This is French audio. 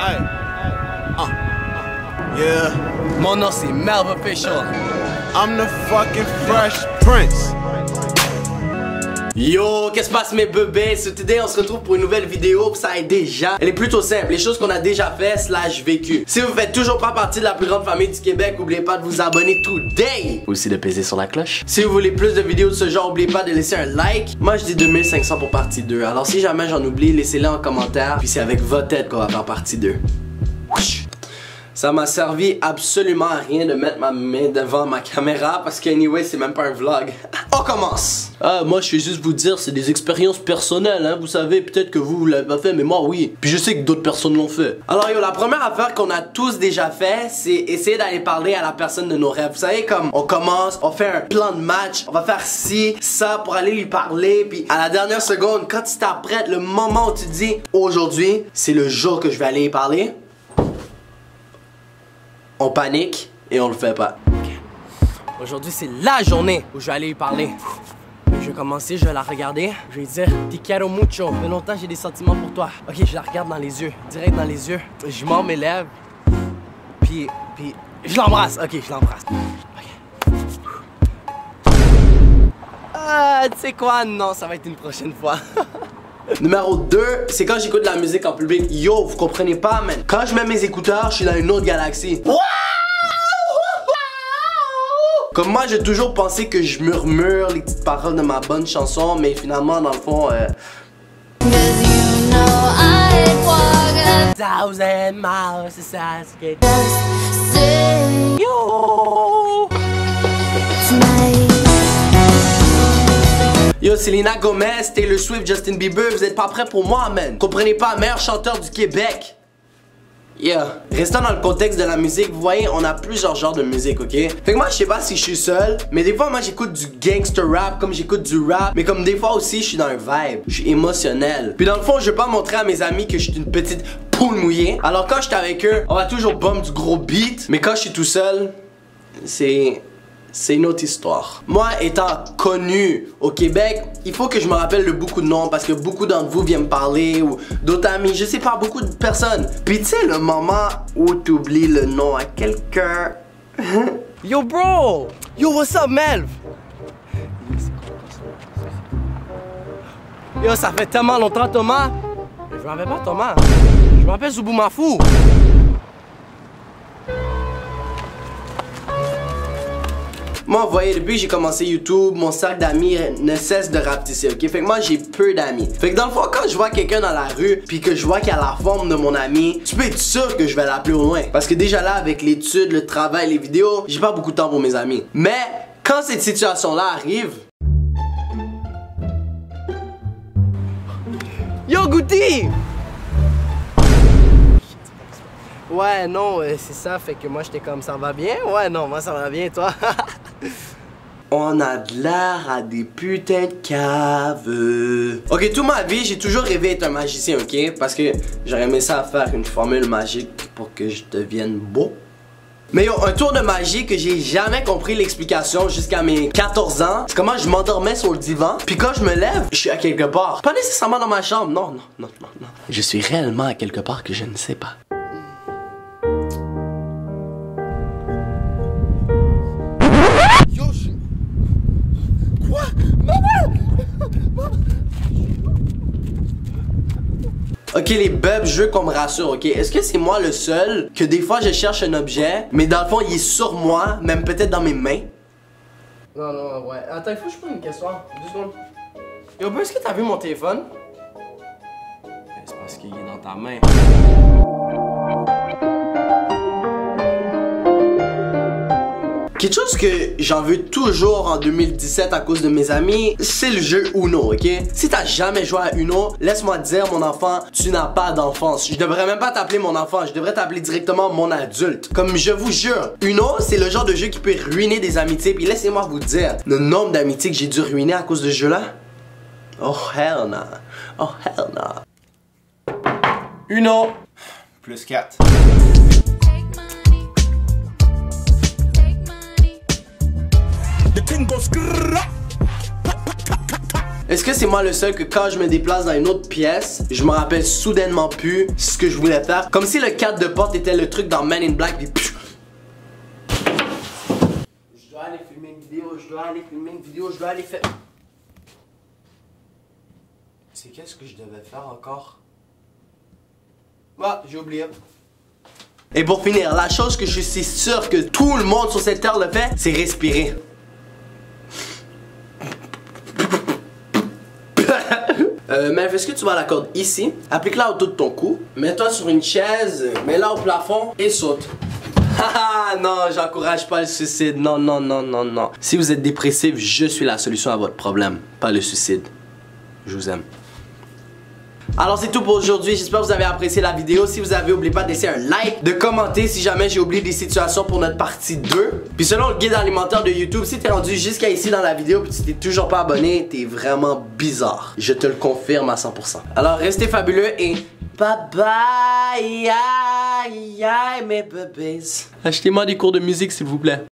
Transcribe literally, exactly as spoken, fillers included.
Aye. Uh. Yeah. Monosi, Malva Fisher. I'm the fucking Fresh Prince. Yo, qu'est-ce qui se passe mes bébés? Today on se retrouve pour une nouvelle vidéo. Ça est déjà, elle est plutôt simple. Les choses qu'on a déjà fait slash vécu. Si vous faites toujours pas partie de la plus grande famille du Québec, n'oubliez pas de vous abonner today. Aussi de peser sur la cloche. Si vous voulez plus de vidéos de ce genre, n'oubliez pas de laisser un like. Moi je dis deux mille cinq cents pour partie deux. Alors si jamais j'en oublie, laissez-les en commentaire. Puis c'est avec votre tête qu'on va faire partie deux. Ça m'a servi absolument à rien de mettre ma main devant ma caméra parce que anyway c'est même pas un vlog. On commence! Ah, moi je vais juste vous dire, c'est des expériences personnelles, hein. Vous savez, peut-être que vous, vous l'avez pas fait, mais moi oui. Puis je sais que d'autres personnes l'ont fait. Alors yo, la première affaire qu'on a tous déjà fait, c'est essayer d'aller parler à la personne de nos rêves. Vous savez, comme on commence, on fait un plan de match, on va faire ci, ça pour aller lui parler. Puis à la dernière seconde, quand tu t'apprêtes, le moment où tu dis aujourd'hui, c'est le jour que je vais aller y parler. On panique et on le fait pas. Okay. Aujourd'hui, c'est la journée où je vais aller lui parler. Je vais commencer, je vais la regarder. Je vais lui dire, te quiero mucho. De longtemps, j'ai des sentiments pour toi. Ok, je la regarde dans les yeux, direct dans les yeux. Je mords mes lèvres. Puis, puis, je l'embrasse. Ok, je l'embrasse. Ok. Ah, tu sais quoi? Non, ça va être une prochaine fois. Numéro deux, c'est quand j'écoute de la musique en public. Yo, vous comprenez pas, man. Quand je mets mes écouteurs, je suis dans une autre galaxie. Wow! Comme moi, j'ai toujours pensé que je murmure les petites paroles de ma bonne chanson, mais finalement, dans le fond, euh... you know I thousand miles is yo! Tonight. Yo, Selena Gomez, Taylor Swift, Justin Bieber, vous êtes pas prêts pour moi, man. Comprenez pas, meilleur chanteur du Québec. Yeah. Restant dans le contexte de la musique, vous voyez, on a plusieurs genres de musique, ok? Fait que moi, je sais pas si je suis seul, mais des fois, moi, j'écoute du gangster rap, comme j'écoute du rap, mais comme des fois aussi, je suis dans un vibe. Je suis émotionnel. Puis dans le fond, je vais pas montrer à mes amis que je suis une petite poule mouillée. Alors quand je suis avec eux, on va toujours bomber du gros beat, mais quand je suis tout seul, c'est... c'est une autre histoire. Moi étant connu au Québec, il faut que je me rappelle de beaucoup de noms parce que beaucoup d'entre vous viennent me parler ou d'autres amis, je sais pas, beaucoup de personnes. Puis tu sais le moment où t'oublies le nom à quelqu'un. Yo bro! Yo what's up Melv? Yo ça fait tellement longtemps Thomas. Je m'en rappelle pas Thomas. Je m'appelle Subumafu. Moi, vous voyez, depuis que j'ai commencé YouTube, mon cercle d'amis ne cesse de rapetisser, ok? Fait que moi, j'ai peu d'amis. Fait que dans le fond, quand je vois quelqu'un dans la rue, puis que je vois qu'il a la forme de mon ami, tu peux être sûr que je vais l'appeler au loin. Parce que déjà là, avec l'étude, le travail, les vidéos, j'ai pas beaucoup de temps pour mes amis. Mais, quand cette situation-là arrive... Yo, Goody! Ouais, non, euh, c'est ça, fait que moi, j'étais comme, ça va bien? Ouais, non, moi, ça va bien, toi? On a de l'air à des putains de caves. Ok, toute ma vie, j'ai toujours rêvé d'être un magicien, ok? Parce que j'aurais aimé ça à faire une formule magique pour que je devienne beau. Mais yo, un tour de magie que j'ai jamais compris l'explication jusqu'à mes quatorze ans. C'est comment je m'endormais sur le divan, puis quand je me lève, je suis à quelque part. Pas nécessairement dans ma chambre, non, non, non, non, non. Je suis réellement à quelque part que je ne sais pas. Ok les bubs, je veux qu'on me rassure, ok? Est-ce que c'est moi le seul que des fois je cherche un objet, mais dans le fond il est sur moi, même peut-être dans mes mains? Non, non, ouais. Attends, il faut que je pose une question. Deux secondes. Yo, ben, est-ce que t'as vu mon téléphone? C'est parce qu'il est dans ta main. Quelque chose que j'en veux toujours en deux mille dix-sept à cause de mes amis, c'est le jeu Uno, ok? Si t'as jamais joué à Uno, laisse-moi te dire mon enfant, tu n'as pas d'enfance. Je devrais même pas t'appeler mon enfant, je devrais t'appeler directement mon adulte. Comme je vous jure, Uno, c'est le genre de jeu qui peut ruiner des amitiés. Puis laissez-moi vous dire, le nombre d'amitiés que j'ai dû ruiner à cause de ce jeu-là? Oh hell nah, oh hell nah. Uno, plus quatre. Est-ce que c'est moi le seul que quand je me déplace dans une autre pièce, je me rappelle soudainement plus ce que je voulais faire? Comme si le cadre de porte était le truc dans Men in Black, puis pfiou. Je dois aller filmer une vidéo, je dois aller filmer une vidéo, je dois aller faire... C'est qu'est-ce que je devais faire encore? Ah, j'ai oublié. Et pour finir, la chose que je suis sûr que tout le monde sur cette terre le fait, c'est respirer. Euh, mais est-ce que tu vas à la corde ici, applique-la autour de ton cou, mets-toi sur une chaise, mets-la au plafond et saute. Haha, non, j'encourage pas le suicide, non, non, non, non, non. Si vous êtes dépressif, je suis la solution à votre problème, pas le suicide. Je vous aime. Alors c'est tout pour aujourd'hui, j'espère que vous avez apprécié la vidéo. Si vous avez, n'oubliez pas de laisser un like, de commenter si jamais j'ai oublié des situations pour notre partie deux. Puis selon le guide alimentaire de YouTube, si t'es rendu jusqu'à ici dans la vidéo puis tu t'es toujours pas abonné, t'es vraiment bizarre. Je te le confirme à cent pour cent. Alors restez fabuleux et bye bye, yeah, yeah, mes bébés. Achetez-moi des cours de musique s'il vous plaît.